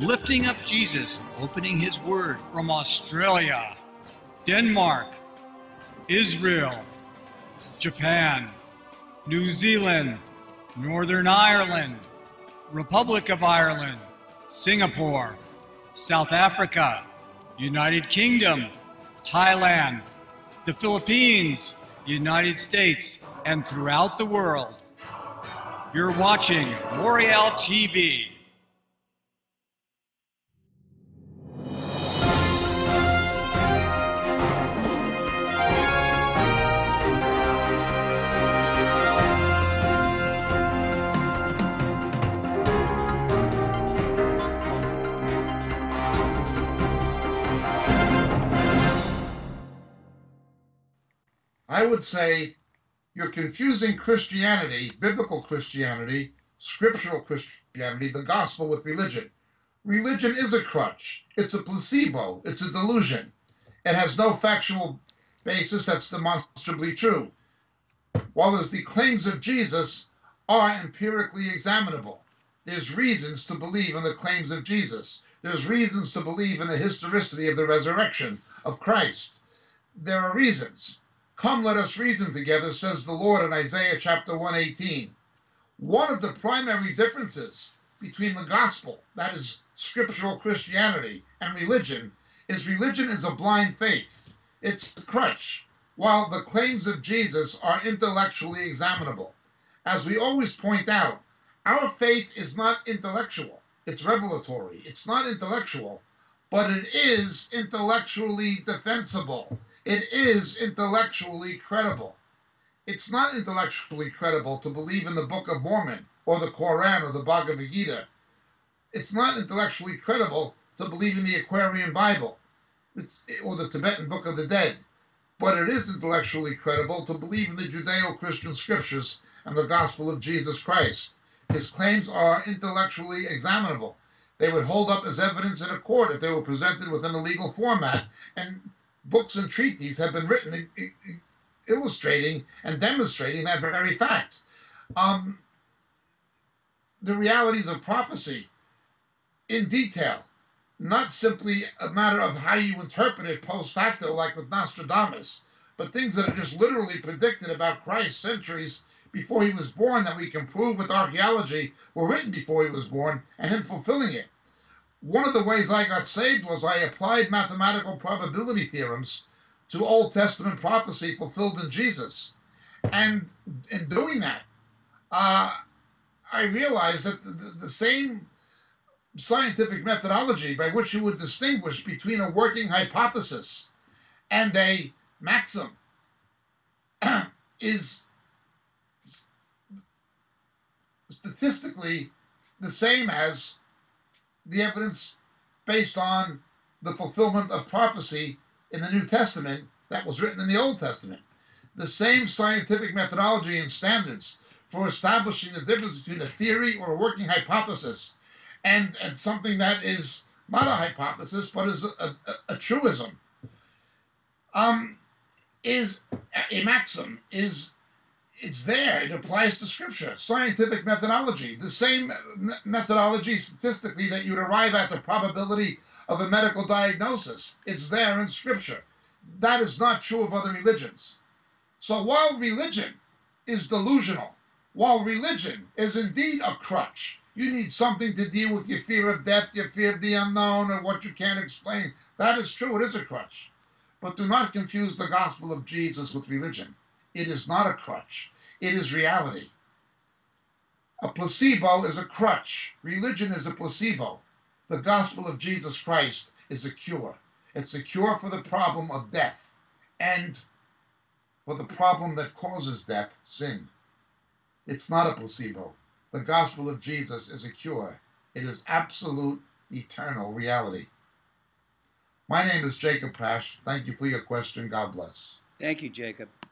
Lifting Up Jesus, opening his word from Australia, Denmark, Israel, Japan, New Zealand, Northern Ireland, Republic of Ireland, Singapore, South Africa, United Kingdom, Thailand, the Philippines, United States, and throughout the world. You're watching Moriel TV. I would say you're confusing Christianity, biblical Christianity, scriptural Christianity, the gospel with religion. Religion is a crutch. It's a placebo. It's a delusion. It has no factual basis that's demonstrably true. While as the claims of Jesus are empirically examinable, there's reasons to believe in the claims of Jesus. There's reasons to believe in the historicity of the resurrection of Christ. There are reasons. Come, let us reason together, says the Lord in Isaiah chapter 1:18. One of the primary differences between the gospel, that is scriptural Christianity, and religion is a blind faith. It's the crutch, while the claims of Jesus are intellectually examinable. As we always point out, our faith is not intellectual. It's revelatory. It's not intellectual, but it is intellectually defensible. It is intellectually credible. It's not intellectually credible to believe in the Book of Mormon or the Koran or the Bhagavad Gita. It's not intellectually credible to believe in the Aquarian Bible or the Tibetan Book of the Dead. But it is intellectually credible to believe in the Judeo-Christian scriptures and the gospel of Jesus Christ. His claims are intellectually examinable. They would hold up as evidence in a court if they were presented within a legal format, and books and treatises have been written illustrating and demonstrating that very fact. The realities of prophecy in detail, not simply a matter of how you interpret it post facto like with Nostradamus, but things that are just literally predicted about Christ centuries before he was born that we can prove with archaeology were written before he was born and him fulfilling it. One of the ways I got saved was I applied mathematical probability theorems to Old Testament prophecy fulfilled in Jesus. And in doing that, I realized that the same scientific methodology by which you would distinguish between a working hypothesis and a maxim is statistically the same as the evidence based on the fulfillment of prophecy in the New Testament that was written in the Old Testament. The same scientific methodology and standards for establishing the difference between a theory or a working hypothesis and something that is not a hypothesis but is a truism, is a maxim, it's there. It applies to Scripture, scientific methodology, the same methodology statistically that you'd arrive at the probability of a medical diagnosis. It's there in Scripture. That is not true of other religions. So while religion is delusional, while religion is indeed a crutch, you need something to deal with your fear of death, your fear of the unknown, or what you can't explain. That is true. It is a crutch. But do not confuse the gospel of Jesus with religion. It is not a crutch. It is reality. A placebo is a crutch. Religion is a placebo. The gospel of Jesus Christ is a cure. It's a cure for the problem of death and for the problem that causes death, sin. It's not a placebo. The gospel of Jesus is a cure. It is absolute, eternal reality. My name is Jacob Prasch. Thank you for your question. God bless. Thank you, Jacob.